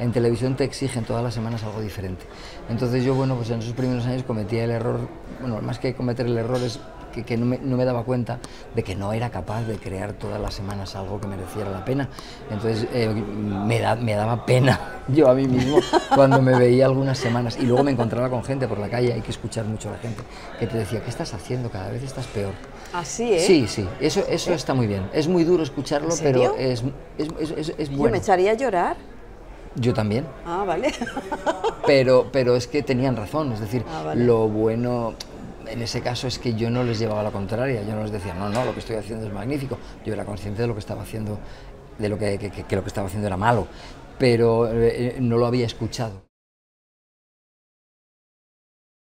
en televisión te exigen todas las semanas algo diferente. Entonces yo, bueno, pues en esos primeros años cometía el error, bueno, más que cometer el error es que no me daba cuenta de que no era capaz de crear todas las semanas algo que mereciera la pena. Entonces me daba pena yo a mí mismo cuando me veía algunas semanas, y luego me encontraba con gente por la calle, hay que escuchar mucho a la gente, que te decía, ¿qué estás haciendo? Cada vez estás peor. ¿Así, eh? Sí, sí, eso está muy bien. Es muy duro escucharlo, pero es bueno. Yo me echaría a llorar. Yo también. Ah, vale. Pero es que tenían razón, es decir, vale. Lo bueno... En ese caso es que yo no les llevaba la contraria, yo no les decía, no, no, lo que estoy haciendo es magnífico. Yo era consciente de lo que estaba haciendo, de lo que estaba haciendo era malo, pero no lo había escuchado.